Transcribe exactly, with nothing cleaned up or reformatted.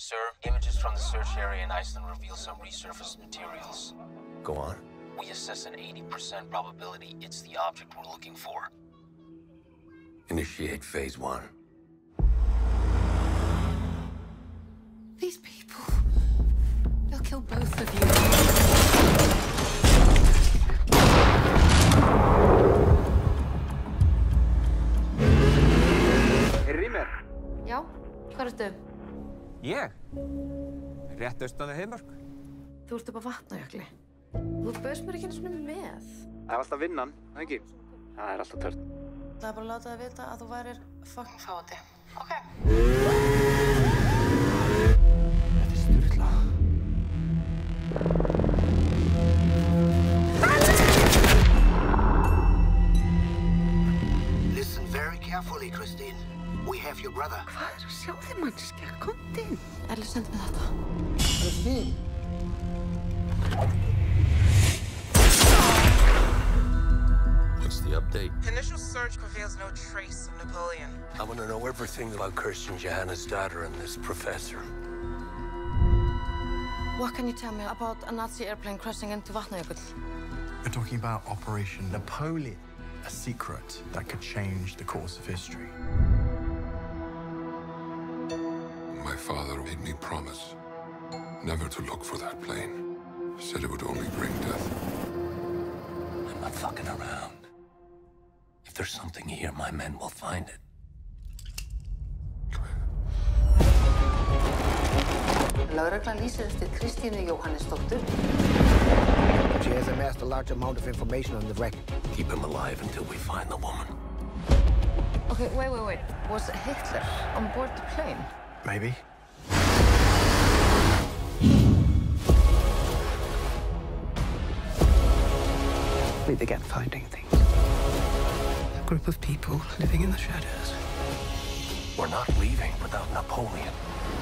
Sir, images from the search area in Iceland reveal some resurfaced materials. Go on. We assess an eighty percent probability it's the object we're looking for. Initiate phase one. These people... They'll kill both of you. Hey, Rimer. Já, hvað ertu? Ég? Rétt austan við Heiðmörk. Þú ert upp á Vatnajökli. Þú bauðst mér ekki einu sinni með. Það er alltaf vinnan, ekki? Það er alltaf törn. Það er bara að láta þig vita að þú værir fucking fáti. Ok. Þetta er styrla. Listen very carefully, Christine. We have your brother. Hvað er að sjá þig, mannskja? Komt inn. Erlu, send mig þetta. Christine! What's the update? Initial search reveals no trace of Napoleon. I want to know everything about Kirsten Johanna's daughter and this professor. What can you tell me about a Nazi airplane crashing into Vatnajökull? We're talking about Operation Napoleon, a secret that could change the course of history. My father made me promise never to look for that plane. Said it would only bring death. I'm not fucking around. If there's something here, my men will find it. Lögreglan lýsir eftir Kristínu Jóhannesdóttur. She has amassed a large amount of information on the wreck. Keep him alive until we find the woman. Okay, wait, wait, wait. Was Hitler on board the plane? Maybe. We began finding things. A group of people living in the shadows. We're not leaving without Napoleon.